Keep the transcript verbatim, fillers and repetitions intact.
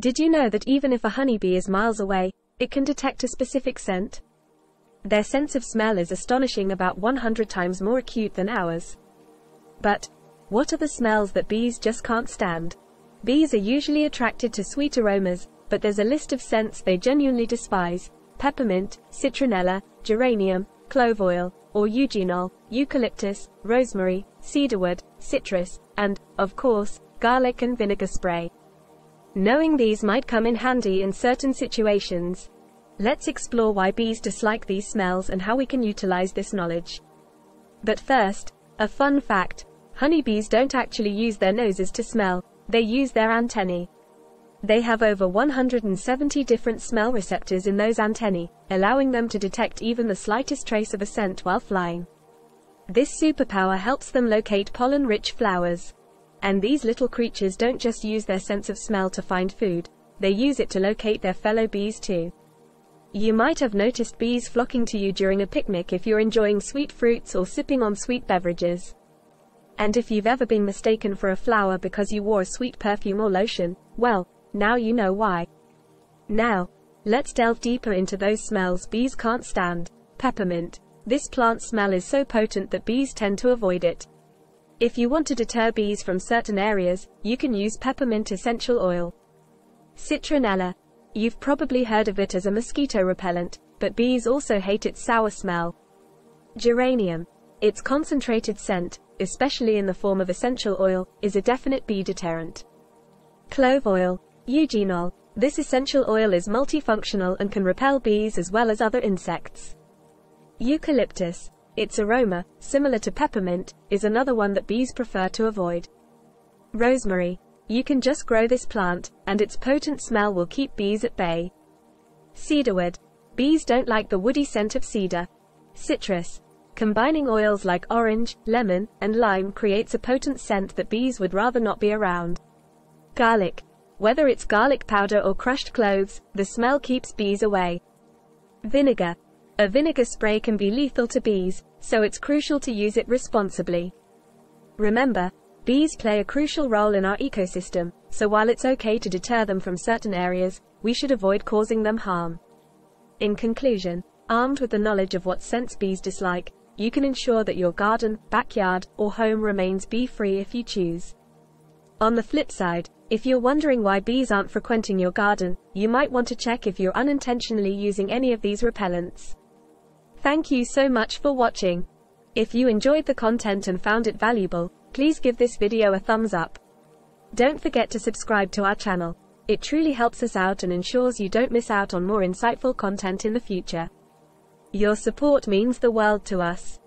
Did you know that even if a honeybee is miles away, it can detect a specific scent? Their sense of smell is astonishing, about one hundred times more acute than ours. But what are the smells that bees just can't stand? Bees are usually attracted to sweet aromas, but there's a list of scents they genuinely despise: peppermint, citronella, geranium, clove oil, or eugenol, eucalyptus, rosemary, cedarwood, citrus, and, of course, garlic and vinegar spray. Knowing these might come in handy in certain situations. Let's explore why bees dislike these smells and how we can utilize this knowledge. But first, a fun fact: honeybees don't actually use their noses to smell, they use their antennae. They have over one hundred seventy different smell receptors in those antennae, allowing them to detect even the slightest trace of a scent while flying. This superpower helps them locate pollen-rich flowers. And these little creatures don't just use their sense of smell to find food, they use it to locate their fellow bees too. You might have noticed bees flocking to you during a picnic if you're enjoying sweet fruits or sipping on sweet beverages. And if you've ever been mistaken for a flower because you wore a sweet perfume or lotion, well, now you know why. Now, let's delve deeper into those smells bees can't stand. Peppermint. This plant smell is so potent that bees tend to avoid it. If you want to deter bees from certain areas, you can use peppermint essential oil. Citronella. You've probably heard of it as a mosquito repellent, but bees also hate its sour smell. Geranium. Its concentrated scent, especially in the form of essential oil, is a definite bee deterrent. Clove oil. Eugenol. This essential oil is multifunctional and can repel bees as well as other insects. Eucalyptus. Its aroma, similar to peppermint, is another one that bees prefer to avoid. Rosemary. You can just grow this plant, and its potent smell will keep bees at bay. Cedarwood. Bees don't like the woody scent of cedar. Citrus. Combining oils like orange, lemon, and lime creates a potent scent that bees would rather not be around. Garlic. Whether it's garlic powder or crushed cloves, the smell keeps bees away. Vinegar. A vinegar spray can be lethal to bees, so it's crucial to use it responsibly. Remember, bees play a crucial role in our ecosystem, so while it's okay to deter them from certain areas, we should avoid causing them harm. In conclusion, armed with the knowledge of what scents bees dislike, you can ensure that your garden, backyard, or home remains bee-free if you choose. On the flip side, if you're wondering why bees aren't frequenting your garden, you might want to check if you're unintentionally using any of these repellents. Thank you so much for watching. If you enjoyed the content and found it valuable, please give this video a thumbs up. Don't forget to subscribe to our channel. It truly helps us out and ensures you don't miss out on more insightful content in the future. Your support means the world to us.